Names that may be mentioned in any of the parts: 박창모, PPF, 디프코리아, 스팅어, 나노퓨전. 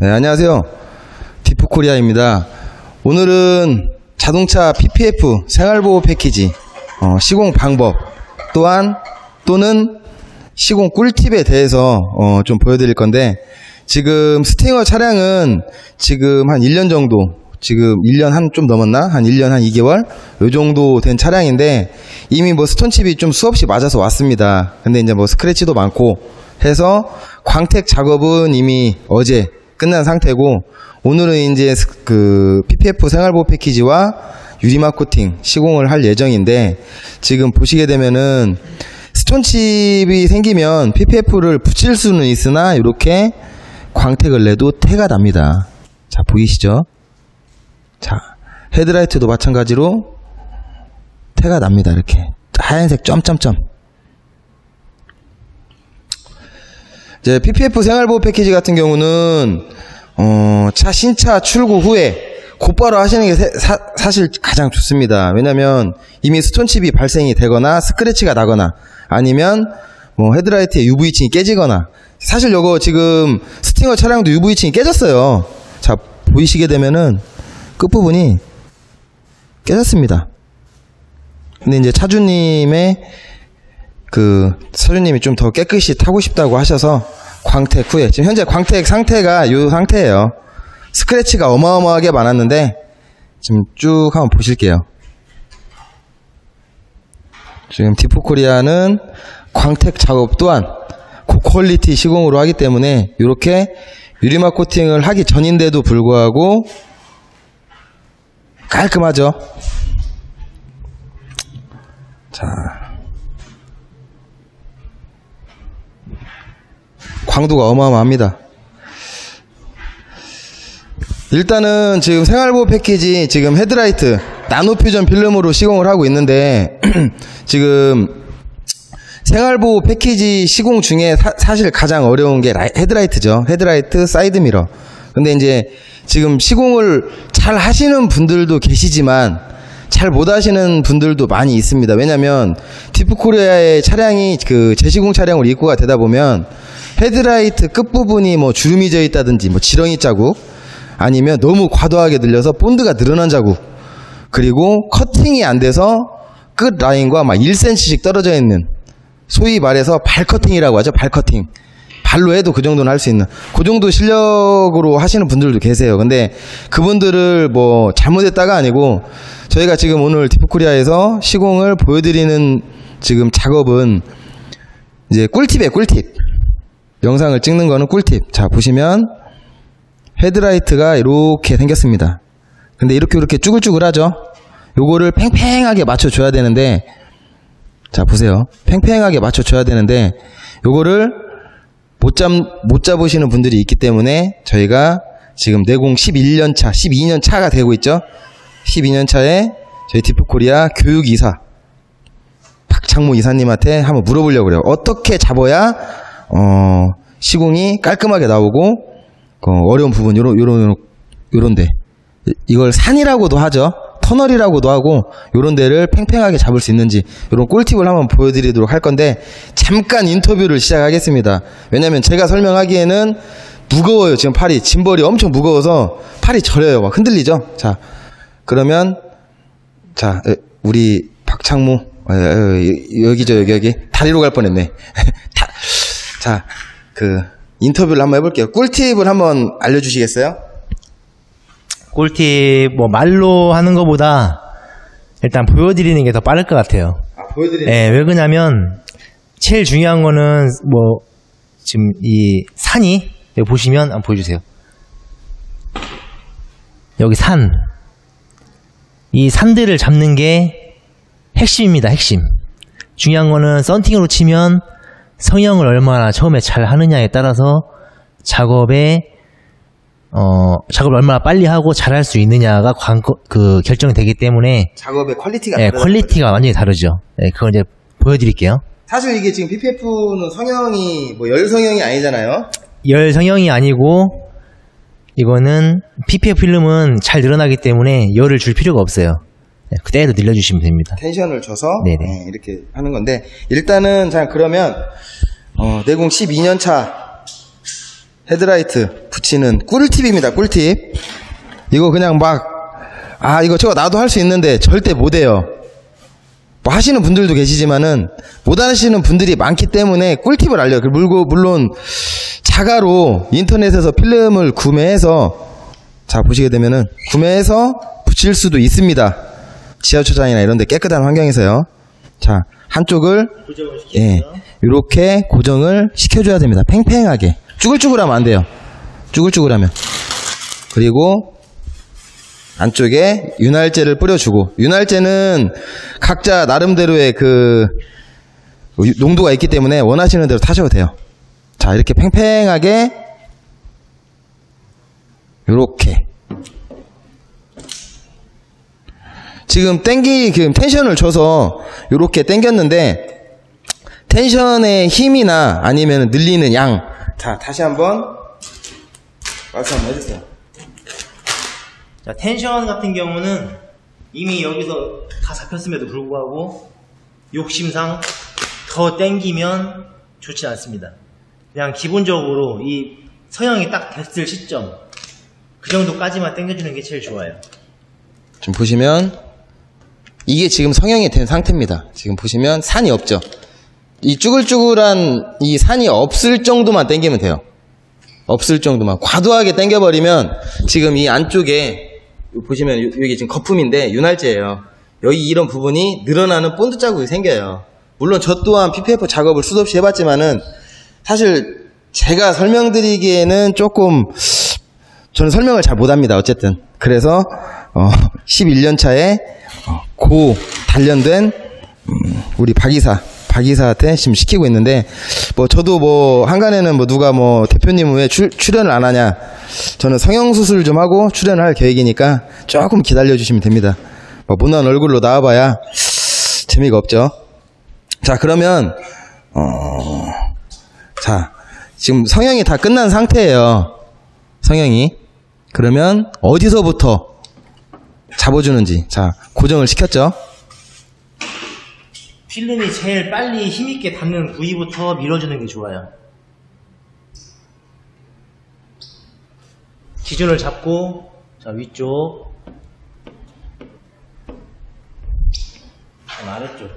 네, 안녕하세요. 디프코리아입니다. 오늘은 자동차 PPF 생활보호 패키지 시공 방법 또는 시공 꿀팁에 대해서 좀 보여드릴 건데, 지금 스팅어 차량은 지금 한 1년 정도, 지금 1년 한 좀 넘었나? 한 1년 한 2개월? 요 정도 된 차량인데 이미 뭐 스톤칩이 좀 수없이 맞아서 왔습니다. 근데 이제 뭐 스크래치도 많고 해서 광택 작업은 이미 어제 끝난 상태고, 오늘은 이제 그 PPF 생활보호 패키지와 유리막 코팅 시공을 할 예정인데, 지금 보시게 되면은 스톤칩이 생기면 PPF를 붙일 수는 있으나 이렇게 광택을 내도 태가 납니다. 자, 보이시죠? 자, 헤드라이트도 마찬가지로 태가 납니다. 이렇게 하얀색 점점점. 이제 PPF 생활보호 패키지 같은 경우는 차 신차 출고 후에 곧바로 하시는 게 사실 가장 좋습니다. 왜냐면 이미 스톤칩이 발생이 되거나 스크래치가 나거나 아니면 뭐 헤드라이트에 UV층이 깨지거나, 사실 요거 지금 스팅어 차량도 UV층이 깨졌어요. 자, 보이시게 되면은 끝부분이 깨졌습니다. 근데 이제 서주님이 좀 더 깨끗이 타고 싶다고 하셔서 광택 후에, 지금 현재 광택 상태가 이 상태예요. 스크래치가 어마어마하게 많았는데 지금 쭉 한번 보실게요. 지금 디프코리아는 광택 작업 또한 고퀄리티 시공으로 하기 때문에 이렇게 유리막 코팅을 하기 전인데도 불구하고 깔끔하죠. 자, 광도가 어마어마합니다. 일단은 지금 생활보호 패키지, 지금 헤드라이트 나노퓨전 필름으로 시공을 하고 있는데 지금 생활보호 패키지 시공 중에 사실 가장 어려운 게 헤드라이트죠. 헤드라이트, 사이드미러. 근데 이제 지금 시공을 잘 하시는 분들도 계시지만 잘 못 하시는 분들도 많이 있습니다. 왜냐면 디프코리아의 차량이 그 재시공 차량으로 입고가 되다 보면 헤드라이트 끝부분이 뭐 주름이 져 있다든지, 뭐 지렁이 자국, 아니면 너무 과도하게 늘려서 본드가 늘어난 자국, 그리고 커팅이 안 돼서 끝 라인과 막 1cm씩 떨어져 있는, 소위 말해서 발커팅이라고 하죠. 발커팅. 발로 해도 그 정도는 할 수 있는, 그 정도 실력으로 하시는 분들도 계세요. 근데 그분들을 뭐 잘못했다가 아니고, 저희가 지금 오늘 디프코리아에서 시공을 보여드리는 지금 작업은 이제 꿀팁이에요. 꿀팁. 영상을 찍는 거는 꿀팁. 자, 보시면 헤드라이트가 이렇게 생겼습니다. 근데 이렇게 쭈글쭈글하죠. 요거를 팽팽하게 맞춰줘야 되는데, 자 보세요. 팽팽하게 맞춰줘야 되는데 요거를 못 잡으시는 분들이 있기 때문에 저희가 지금 내공 11년차, 12년차가 되고 있죠. 12년차에 저희 디프코리아 교육이사 박창모 이사님한테 한번 물어보려고 그래요. 어떻게 잡아야 시공이 깔끔하게 나오고, 어려운 부분 요런데 이걸 산이라고도 하죠. 터널이라고도 하고, 요런 데를 팽팽하게 잡을 수 있는지, 요런 꿀팁을 한번 보여드리도록 할 건데, 잠깐 인터뷰를 시작하겠습니다. 왜냐면 제가 설명하기에는 무거워요. 지금 팔이, 짐벌이 엄청 무거워서 팔이 저려요. 막 흔들리죠. 자, 그러면 자, 우리 박창모 여기죠. 여기 다리로 갈 뻔했네. 자, 그 인터뷰를 한번 해볼게요. 꿀팁을 한번 알려주시겠어요? 꿀팁, 말로 하는 것보다 일단 보여드리는 게 더 빠를 것 같아요. 아, 보여드리는? 예, 왜 그러냐면, 제일 중요한 거는, 지금 이 산이, 여기 보시면, 한번 보여주세요. 여기 산. 이 산들을 잡는 게 핵심입니다, 핵심. 중요한 거는 썬팅으로 치면 성형을 얼마나 처음에 잘 하느냐에 따라서 작업을 얼마나 빨리 하고 잘할 수 있느냐가 결정이 되기 때문에 작업의 퀄리티가 퀄리티가 완전히 다르죠. 네, 그걸 이제 보여드릴게요. 사실 이게 지금 PPF는 성형이 열 성형이 아니잖아요. 열 성형이 아니고, 이거는 PPF 필름은 잘 늘어나기 때문에 열을 줄 필요가 없어요. 네, 그대로 늘려주시면 됩니다. 텐션을 줘서 이렇게 하는 건데, 일단은 자, 그러면 내공 12년차 헤드라이트 붙이는 꿀팁입니다. 꿀팁. 이거 그냥 막 아 이거 저거 나도 할 수 있는데 절대 못해요. 뭐 하시는 분들도 계시지만은 못 하시는 분들이 많기 때문에 꿀팁을 알려요. 물론 자가로 인터넷에서 필름을 구매해서 자 보시게 되면은 구매해서 붙일 수도 있습니다. 지하주차장이나 이런데 깨끗한 환경에서요. 자 한쪽을 예 이렇게 고정을 시켜줘야 됩니다. 팽팽하게 쭈글쭈글하면 안 돼요. 쭈글쭈글하면. 그리고 안쪽에 윤활제를 뿌려주고, 윤활제는 각자 나름대로의 그 농도가 있기 때문에 원하시는 대로 타셔도 돼요. 자 이렇게 팽팽하게 요렇게 지금 텐션을 줘서 요렇게 당겼는데 텐션의 힘이나 아니면 늘리는 양. 자 다시 한번 말씀 한번 해주세요. 자, 텐션 같은 경우는 이미 여기서 다 잡혔음에도 불구하고 욕심상 더 당기면 좋지 않습니다. 그냥 기본적으로 이 서형이 딱 됐을 시점 그 정도까지만 당겨주는 게 제일 좋아요. 지금 보시면 이게 지금 성형이 된 상태입니다. 지금 보시면 산이 없죠. 이 쭈글쭈글한 이 산이 없을 정도만 당기면 돼요. 없을 정도만. 과도하게 당겨버리면 지금 이 안쪽에 보시면 여기 지금 거품인데 윤활제예요. 여기 이런 부분이 늘어나는 본드 자국이 생겨요. 물론 저 또한 PPF 작업을 수도 없이 해봤지만은 사실 제가 설명드리기에는 조금 저는 설명을 잘 못합니다. 어쨌든 그래서 11년 차에 고 단련된 우리 박 이사한테 지금 시키고 있는데 뭐 저도 뭐 한간에는 뭐 누가 뭐 대표님은 왜 출연을 안 하냐. 저는 성형수술 좀 하고 출연할 계획이니까 조금 기다려 주시면 됩니다. 뭐 못난 얼굴로 나와봐야 재미가 없죠. 자 그러면 자 지금 성형이 다 끝난 상태예요. 성형이. 그러면 어디서부터 잡아주는지. 자 고정을 시켰죠. 필름이 제일 빨리 힘있게 닿는 부위부터 밀어주는 게 좋아요. 기준을 잡고 자 위쪽 아래쪽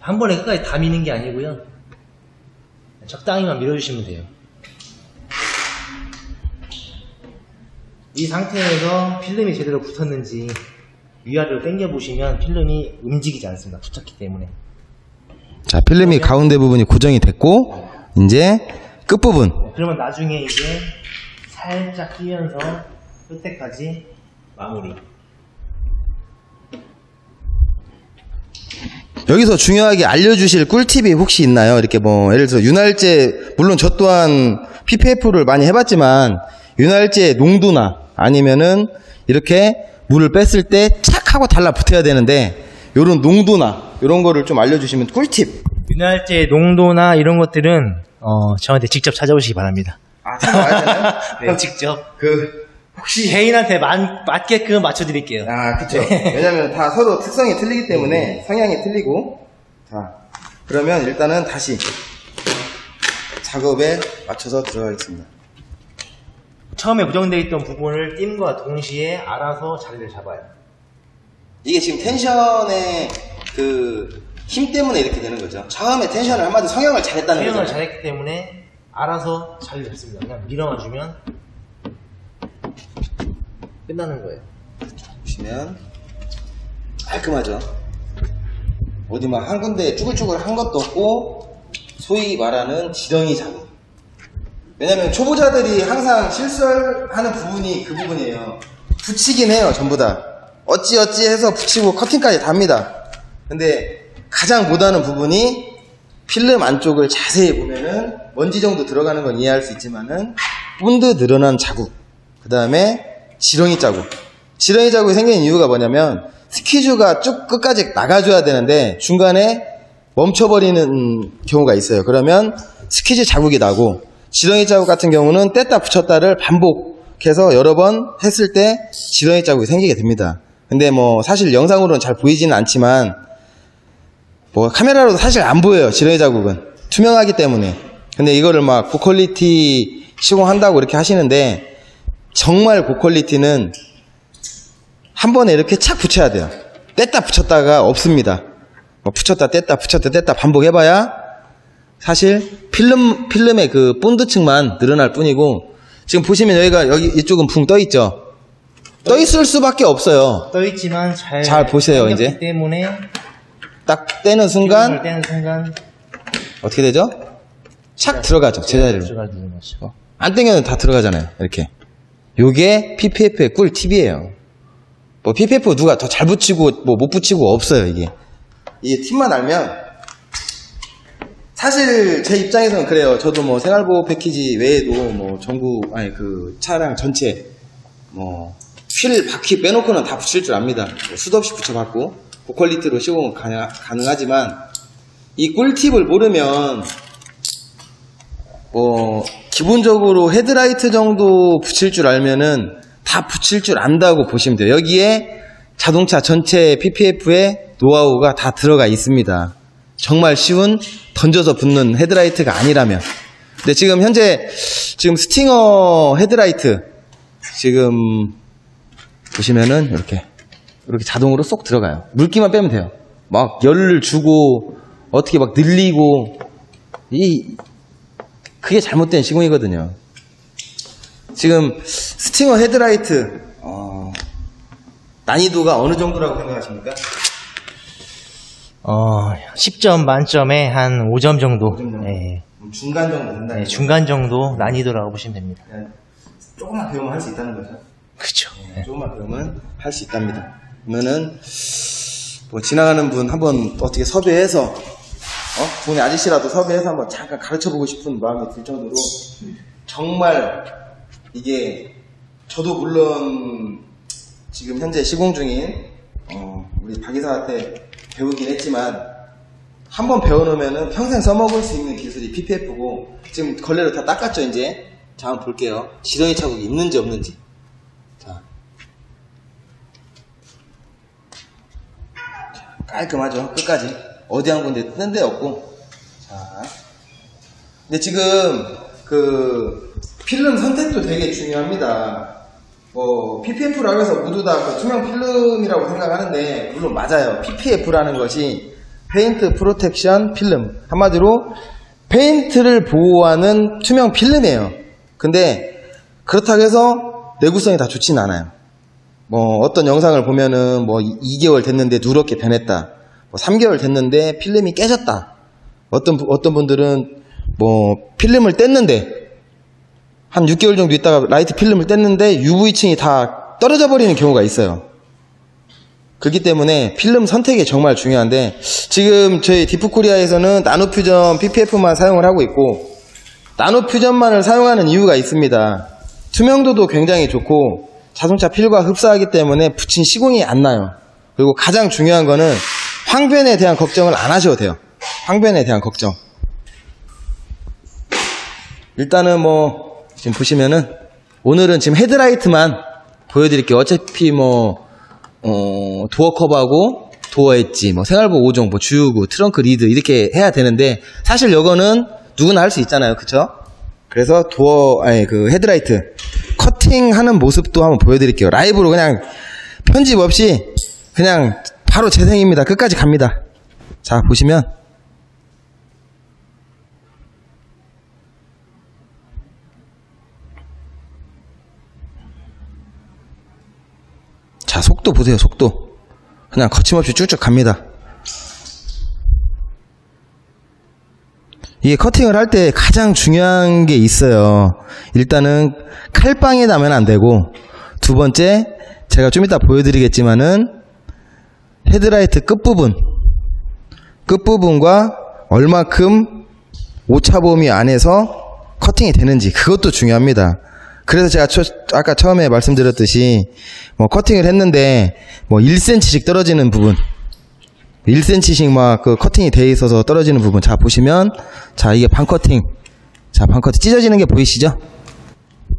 한 번에 끝까지 다 미는 게 아니고요. 적당히만 밀어주시면 돼요. 이 상태에서 필름이 제대로 붙었는지 위아래로 당겨보시면 필름이 움직이지 않습니다. 붙었기 때문에. 자 필름이 가운데 부분이 고정이 됐고 이제 끝부분. 그러면 나중에 이제 살짝 끼면서 끝에까지 마무리. 여기서 중요하게 알려주실 꿀팁이 혹시 있나요? 이렇게 뭐 예를 들어서 윤활제, 물론 저 또한 PPF를 많이 해봤지만 윤활제의 농도나 아니면은 이렇게 물을 뺐을 때 착 하고 달라붙어야 되는데 요런 농도나 요런 거를 좀 알려주시면 꿀팁. 윤활제의 농도나 이런 것들은 저한테 직접 찾아오시기 바랍니다. 아 찾아와야 되나요? 네 직접 그 혹시 개인한테 맞게끔 맞춰드릴게요. 아 그쵸. 네. 왜냐면 다 서로 특성이 틀리기 때문에 성향이 틀리고. 자 그러면 일단은 다시 작업에 맞춰서 들어가겠습니다. 처음에 고정되어 있던 부분을 띔과 동시에 알아서 자리를 잡아요. 이게 지금 텐션의 그 힘 때문에 이렇게 되는 거죠. 처음에 텐션을 한마디 성형을 잘했다는 거죠. 성형을 잘했기 때문에 알아서 자리를 잡습니다. 그냥 밀어만 주면 끝나는 거예요. 보시면 깔끔하죠. 어디 막 한 군데 쭈글쭈글한 것도 없고 소위 말하는 지렁이 작업. 왜냐면 초보자들이 항상 실수하는 부분이 그 부분이에요. 붙이긴 해요. 전부 다 어찌어찌 해서 붙이고 커팅까지 답니다. 근데 가장 못하는 부분이 필름 안쪽을 자세히 보면은 먼지 정도 들어가는 건 이해할 수 있지만은 본드 늘어난 자국, 그 다음에 지렁이 자국. 지렁이 자국이 생긴 이유가 뭐냐면 스퀴즈가 쭉 끝까지 나가줘야 되는데 중간에 멈춰버리는 경우가 있어요. 그러면 스퀴즈 자국이 나고 지렁이 자국 같은 경우는 뗐다 붙였다를 반복해서 여러 번 했을 때 지렁이 자국이 생기게 됩니다. 근데 뭐 사실 영상으로는 잘 보이지는 않지만 뭐 카메라로도 사실 안 보여요. 지렁이 자국은 투명하기 때문에. 근데 이거를 막 고퀄리티 시공한다고 이렇게 하시는데, 정말 고퀄리티는 한 번에 이렇게 착 붙여야 돼요. 뗐다 붙였다가 없습니다. 뭐 붙였다 뗐다 붙였다 뗐다 반복해봐야 사실 필름의 그 본드층만 늘어날 뿐이고, 지금 보시면 여기가 여기 이쪽은 붕 떠있죠. 떠있을 수밖에 없어요. 떠있지만 잘 보세요. 이제 때문에 딱 떼는 순간 어떻게 되죠? 착 들어가죠. 제자리로. 안 땡겨도 다 들어가잖아요. 이렇게. 요게 PPF의 꿀팁이에요. 뭐 PPF 누가 더 잘 붙이고 뭐 못 붙이고 없어요. 이게 팁만 알면. 사실 제 입장에서는 그래요. 저도 뭐 생활보호 패키지 외에도 뭐 전국 차량 전체 뭐 휠 바퀴 빼놓고는 다 붙일 줄 압니다. 수도 없이 붙여봤고 고퀄리티로 시공은 가능하지만, 이 꿀팁을 모르면 기본적으로 헤드라이트 정도 붙일 줄 알면은 다 붙일 줄 안다고 보시면 돼요. 여기에 자동차 전체 PPF의 노하우가 다 들어가 있습니다. 정말 쉬운 던져서 붙는 헤드라이트가 아니라면. 근데 지금 현재 스팅어 헤드라이트 지금 보시면은 이렇게 자동으로 쏙 들어가요. 물기만 빼면 돼요. 막 열을 주고 어떻게 막 늘리고, 그게 잘못된 시공이거든요. 지금 스팅어 헤드라이트 난이도가 어느 정도라고 생각하십니까? 10점 만점에 한 5점 정도, 5점 정도. 네. 중간 정도 된다. 네, 중간 정도 난이도라고 보시면 됩니다. 네. 조금만 배우면 할 수 있다는 거죠? 그렇죠. 네. 조금만 배우면 할 수 있답니다. 그러면은 뭐 지나가는 분 한번 어떻게 섭외해서 동네 아저씨라도 섭외해서 한번 잠깐 가르쳐보고 싶은 마음이 들 정도로, 정말 이게 저도 물론 지금 현재 시공 중인 우리 박 이사한테 배우긴 했지만, 한번 배워놓으면은 평생 써먹을 수 있는 기술이 PPF고, 지금 걸레로 다 닦았죠. 이제 자 한번 볼게요. 지렁이 자국이 있는지 없는지. 자, 깔끔하죠. 끝까지 어디 한 군데 뜬 데 없고. 자, 근데 지금 그 필름 선택도 되게 중요합니다. PPF라고 해서 모두 다 그 투명 필름이라고 생각하는데, 물론 맞아요. PPF라는 것이 페인트 프로텍션 필름, 한마디로 페인트를 보호하는 투명 필름이에요. 근데 그렇다고 해서 내구성이 다 좋진 않아요. 뭐 어떤 영상을 보면은 뭐 2개월 됐는데 누렇게 변했다, 뭐 3개월 됐는데 필름이 깨졌다, 어떤 분들은 뭐 필름을 뗐는데 한 6개월 정도 있다가 라이트 필름을 뗐는데 UV층이 다 떨어져 버리는 경우가 있어요. 그렇기 때문에 필름 선택이 정말 중요한데, 지금 저희 디프코리아에서는 나노퓨전 PPF만 사용을 하고 있고, 나노퓨전만을 사용하는 이유가 있습니다. 투명도도 굉장히 좋고 자동차 필과 흡사하기 때문에 붙인 시공이 안 나요. 그리고 가장 중요한 거는 황변에 대한 걱정을 안 하셔도 돼요. 황변에 대한 걱정. 일단은 뭐 지금 보시면은, 오늘은 지금 헤드라이트만 보여드릴게요. 어차피 뭐 도어 커버하고 도어 엣지, 뭐 생활보호 5종, 뭐 주유구, 트렁크 리드 이렇게 해야 되는데, 사실 이거는 누구나 할 수 있잖아요, 그쵸? 그래서 헤드라이트 커팅하는 모습도 한번 보여드릴게요. 라이브로 그냥 편집 없이 그냥 바로 재생입니다. 끝까지 갑니다. 자, 보시면. 자, 속도 보세요. 속도 그냥 거침없이 쭉쭉 갑니다. 이게 커팅을 할 때 가장 중요한 게 있어요. 일단은 칼빵이 나면 안 되고, 두 번째 제가 좀 이따 보여드리겠지만은 헤드라이트 끝부분과 얼마큼 오차범위 안에서 커팅이 되는지, 그것도 중요합니다. 그래서 제가 아까 처음에 말씀드렸듯이, 뭐 커팅을 했는데 뭐 1cm씩 떨어지는 부분, 1cm씩 막 그 커팅이 돼 있어서 떨어지는 부분. 자, 보시면, 자, 이게 반커팅. 자, 반커팅 찢어지는 게 보이시죠?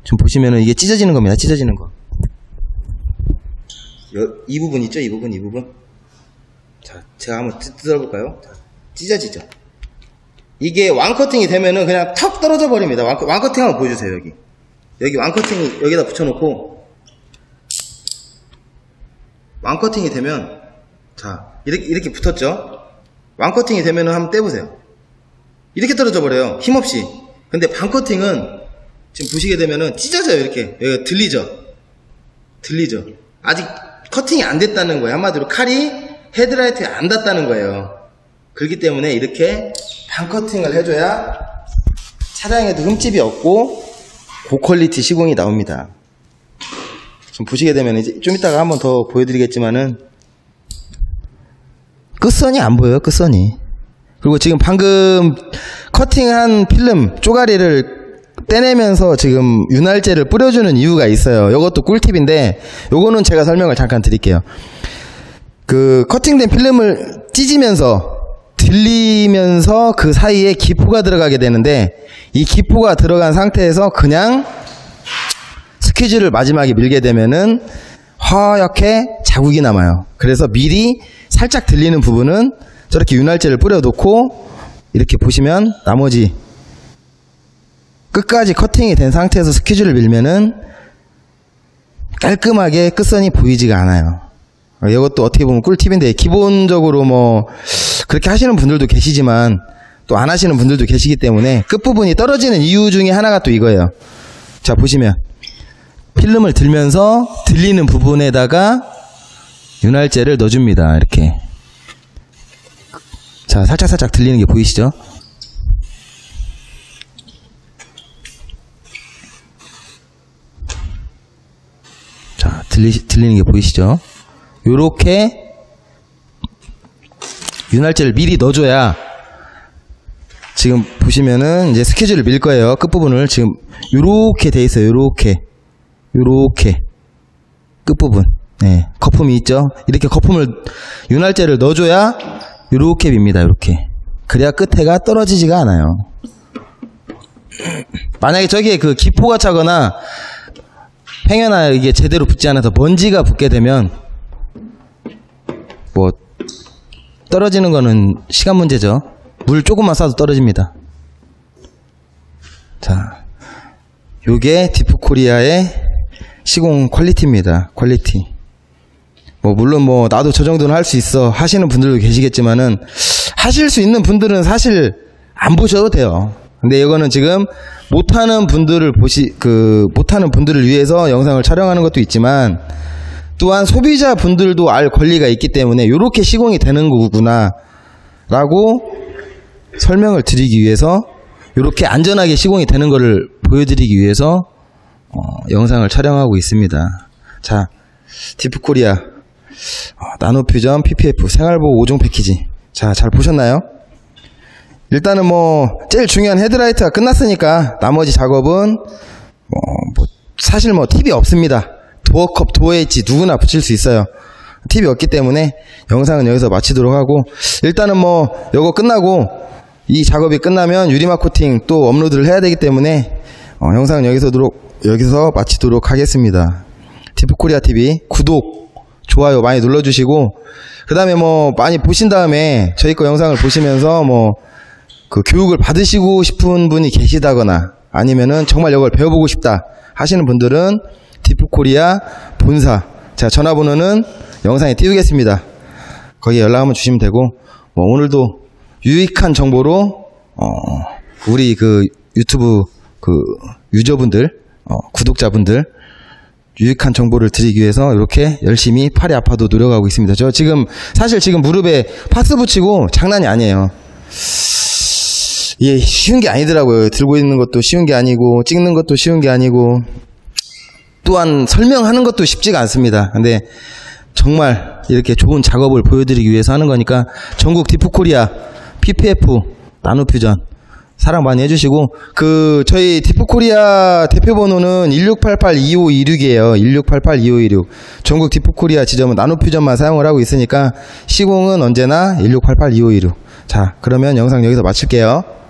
지금 보시면은 이게 찢어지는 겁니다. 찢어지는 거. 이 부분 있죠? 이 부분, 이 부분. 자, 제가 한번 뜯어볼까요? 자, 찢어지죠? 이게 왕커팅이 되면은 그냥 턱 떨어져 버립니다. 왕커팅 한번 보여주세요. 여기 왕커팅이 여기다 붙여놓고 왕커팅이 되면, 자, 이렇게 붙었죠. 왕커팅이 되면은 한번 떼보세요. 이렇게 떨어져 버려요, 힘없이. 근데 반커팅은 지금 보시게 되면은 찢어져요. 이렇게 여기가 들리죠. 아직 커팅이 안 됐다는 거예요. 한마디로 칼이 헤드라이트에 안 닿았다는 거예요. 그렇기 때문에 이렇게 반커팅을 해줘야 차량에도 흠집이 없고 고퀄리티 시공이 나옵니다. 지금 보시게 되면 이제 좀 이따가 한번 더 보여드리겠지만은 끝선이 안 보여요, 끝선이. 그리고 지금 방금 커팅한 필름 쪼가리를 떼내면서 지금 윤활제를 뿌려주는 이유가 있어요. 이것도 꿀팁인데 요거는 제가 설명을 잠깐 드릴게요. 그 커팅된 필름을 찢으면서 들리면서 그 사이에 기포가 들어가게 되는데, 이 기포가 들어간 상태에서 그냥 스퀴즈를 마지막에 밀게 되면은 허옇게 자국이 남아요. 그래서 미리 살짝 들리는 부분은 저렇게 윤활제를 뿌려놓고 이렇게 보시면 나머지 끝까지 커팅이 된 상태에서 스퀴즈를 밀면은 깔끔하게 끝선이 보이지가 않아요. 이것도 어떻게 보면 꿀팁인데, 기본적으로 뭐 그렇게 하시는 분들도 계시지만 또 안 하시는 분들도 계시기 때문에 끝부분이 떨어지는 이유 중에 하나가 또 이거예요. 자, 보시면 필름을 들면서 들리는 부분에다가 윤활제를 넣어줍니다. 이렇게. 자, 살짝 들리는 게 보이시죠? 자, 들리는 게 보이시죠? 요렇게 윤활제를 미리 넣어줘야, 지금 보시면은 이제 스케줄을 밀 거예요. 끝부분을 지금 요렇게 돼 있어요. 요렇게 끝부분, 네, 거품이 있죠. 이렇게 거품을, 윤활제를 넣어줘야 요렇게 밉니다. 요렇게. 그래야 끝에가 떨어지지가 않아요. 만약에 저기에 그 기포가 차거나 팽여나 이게 제대로 붙지 않아서 먼지가 붙게 되면 뭐 떨어지는 거는 시간 문제죠. 물 조금만 싸도 떨어집니다. 자, 요게 디프코리아의 시공 퀄리티입니다. 퀄리티. 뭐 물론 뭐 나도 저 정도는 할 수 있어 하시는 분들도 계시겠지만은, 하실 수 있는 분들은 사실 안 보셔도 돼요. 근데 이거는 지금 못하는 분들을 못하는 분들을 위해서 영상을 촬영하는 것도 있지만, 또한 소비자분들도 알 권리가 있기 때문에 이렇게 시공이 되는 거구나 라고 설명을 드리기 위해서, 이렇게 안전하게 시공이 되는 거를 보여드리기 위해서 영상을 촬영하고 있습니다. 자, 디프코리아 나노퓨전 PPF 생활보호 5종 패키지, 자, 잘 보셨나요? 일단은 뭐 제일 중요한 헤드라이트가 끝났으니까 나머지 작업은 사실 뭐 팁이 없습니다. 도어컵, 도어엣지 누구나 붙일 수 있어요. 팁이 없기 때문에 영상은 여기서 마치도록 하고, 일단은 뭐 요거 끝나고, 이 작업이 끝나면 유리막 코팅 또 업로드를 해야 되기 때문에 영상은 여기서 마치도록 하겠습니다. 디프코리아 TV 구독, 좋아요 많이 눌러주시고, 그 다음에 뭐 많이 보신 다음에 저희 거 영상을 보시면서 뭐 그 교육을 받으시고 싶은 분이 계시다거나, 아니면은 정말 이걸 배워보고 싶다 하시는 분들은 디프코리아 본사, 제가 전화번호는 영상에 띄우겠습니다. 거기에 연락 한번 주시면 되고, 뭐 오늘도 유익한 정보로 우리 그 유튜브 그 유저분들, 구독자분들 유익한 정보를 드리기 위해서 이렇게 열심히 팔이 아파도 노력하고 있습니다. 저 지금 사실 지금 무릎에 파스 붙이고 장난이 아니에요. 이게 쉬운 게 아니더라고요. 들고 있는 것도 쉬운 게 아니고, 찍는 것도 쉬운 게 아니고, 또한 설명하는 것도 쉽지가 않습니다. 근데 정말 이렇게 좋은 작업을 보여드리기 위해서 하는 거니까, 전국 디프코리아 PPF 나노퓨전 사랑 많이 해주시고, 그 저희 디프코리아 대표번호는 1688-2526이에요 1688-2526. 전국 디프코리아 지점은 나노퓨전만 사용을 하고 있으니까 시공은 언제나 1688-2526. 자, 그러면 영상 여기서 마칠게요.